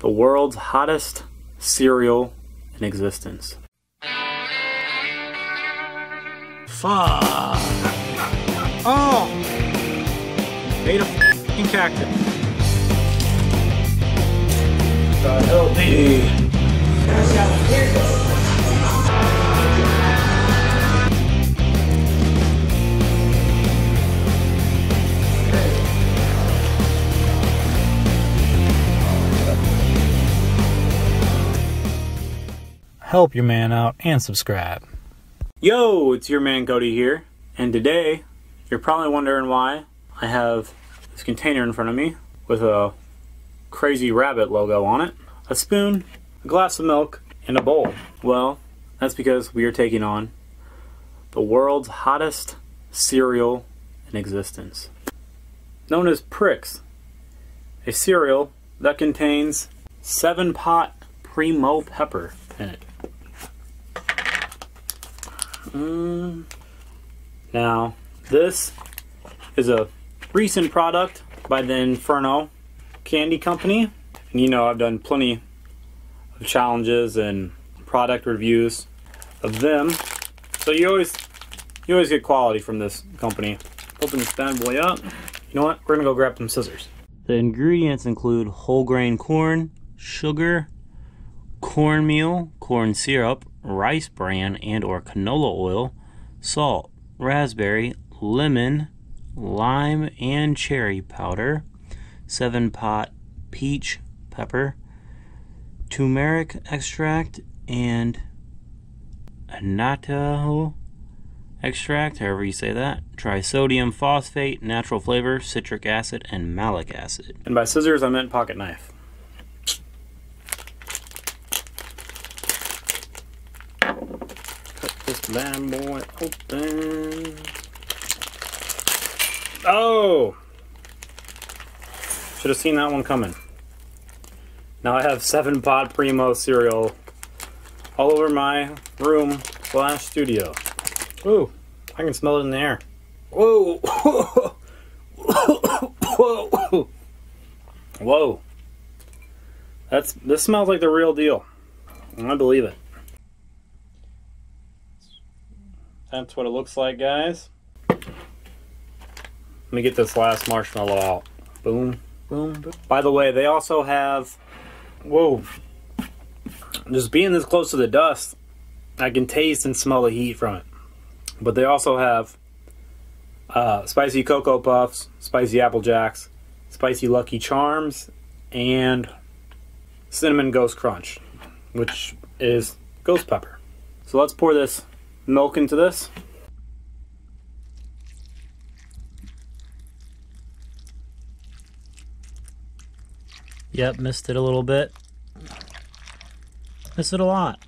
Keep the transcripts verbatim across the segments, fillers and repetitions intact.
the world's hottest cereal in existence. Fuck. Oh. Made a f***ing cactus. The hell, dude. Help your man out and subscribe. Yo, it's your man Cody here, and today you're probably wondering why I have this container in front of me with a crazy rabbit logo on it, a spoon, a glass of milk, and a bowl. Well, that's because we are taking on the world's hottest cereal in existence, known as Prix, a cereal that contains seven pot primo pepper in it. Mm. Now, this is a recent product by the Inferno Candy Company. And you know, I've done plenty of challenges and product reviews of them. So you always you always get quality from this company. Open this bad boy up. You know what? We're gonna go grab some scissors. The ingredients include whole grain corn, sugar, cornmeal, corn syrup, rice bran and or canola oil, salt, raspberry, lemon, lime and cherry powder, seven pot peach pepper, turmeric extract, and annatto extract, however you say that, trisodium phosphate, natural flavor, citric acid, and malic acid. And by scissors I meant pocket knife. Lamb boy open. Oh! Should have seen that one coming. Now I have seven pot primo cereal all over my room slash studio. Ooh, I can smell it in the air. Whoa! Whoa! Whoa! Whoa! That's this smells like the real deal. I believe it. That's what it looks like, guys. Let me get this last marshmallow out. Boom, boom, boom. By the way, they also have, whoa, just being this close to the dust, I can taste and smell the heat from it. But they also have uh, spicy Cocoa Puffs, spicy Apple Jacks, spicy Lucky Charms, and cinnamon ghost crunch, which is ghost pepper. So let's pour this milk into this. Yep, missed it a little bit. Missed it a lot.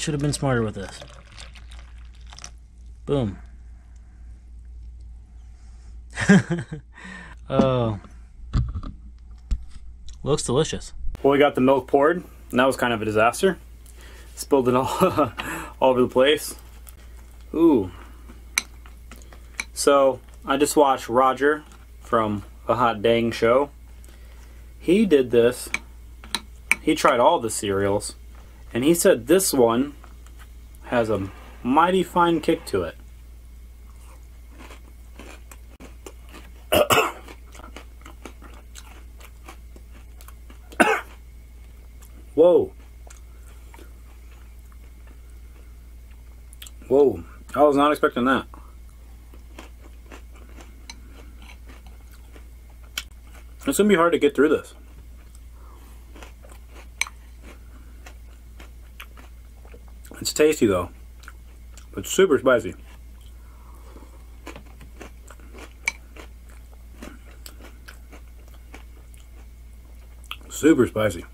Should have been smarter with this. Boom. Oh. Looks delicious. Well, we got the milk poured, and that was kind of a disaster. Spilled it all. All over the place. Ooh. So, I just watched Roger from A Hot Dang Show. He did this. He tried all the cereals. And he said this one has a mighty fine kick to it. Whoa. Whoa, I was not expecting that. It's gonna be hard to get through this. It's tasty though. It's super spicy. Super spicy.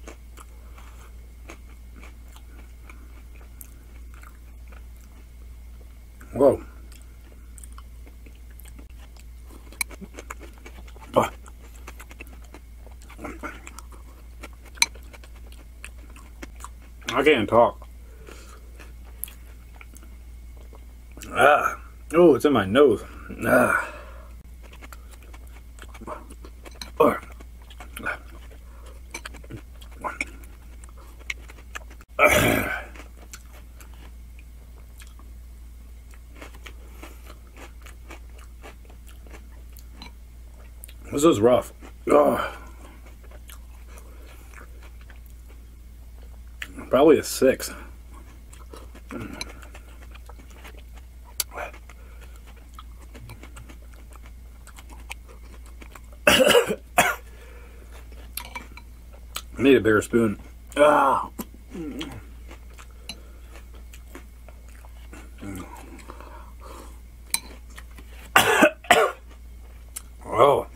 Whoa. Oh. I can't talk. Ah. Oh, it's in my nose. Ah. Oh. This is rough. Ugh. Probably a six. I need a bigger spoon. Ah. Oh.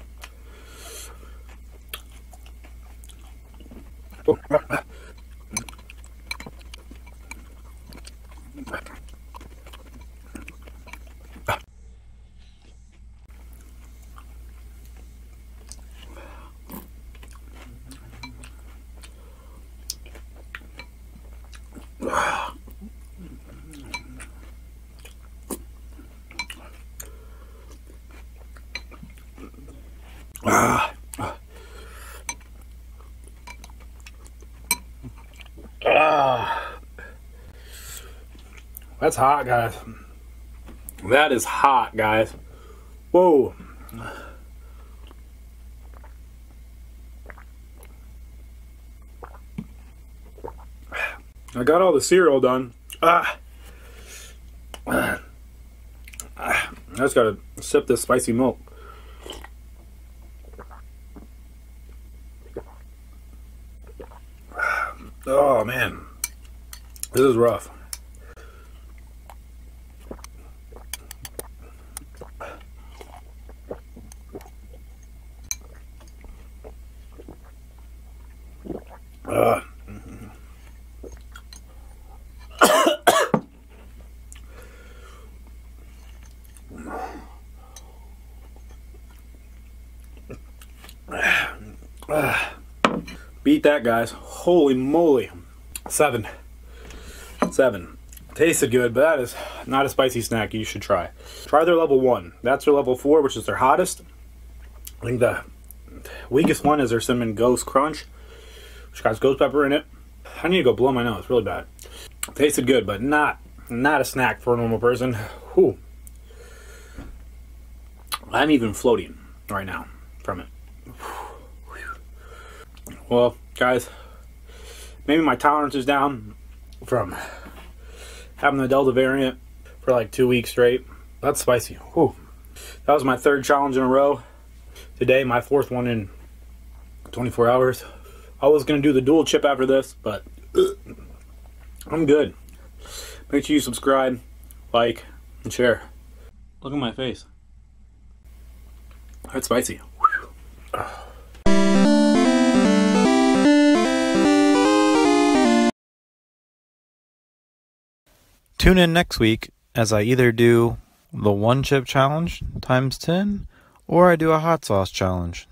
Ah. Ah. That's hot, guys. That is hot, guys. Whoa. I got all the cereal done. Ah. Ah. I just gotta sip this spicy milk. Oh man, this is rough. Uh. Beat that, guys. Holy moly. Seven. Seven. Tasted good, but that is not a spicy snack you should try. Try their level one. That's their level four, which is their hottest. I think the weakest one is their Cinnamon Ghost Crunch, which has ghost pepper in it. I need to go blow my nose. Really bad. Tasted good, but not not a snack for a normal person. Whew. I'm even floating right now from it. Well, guys, maybe my tolerance is down from having the Delta variant for like two weeks straight. That's spicy. Whew. That was my third challenge in a row. Today, my fourth one in twenty-four hours. I was going to do the dual chip after this, but I'm good. Make sure you subscribe, like, and share. Look at my face. That's spicy. Tune in next week as I either do the one chip challenge times ten or I do a hot sauce challenge.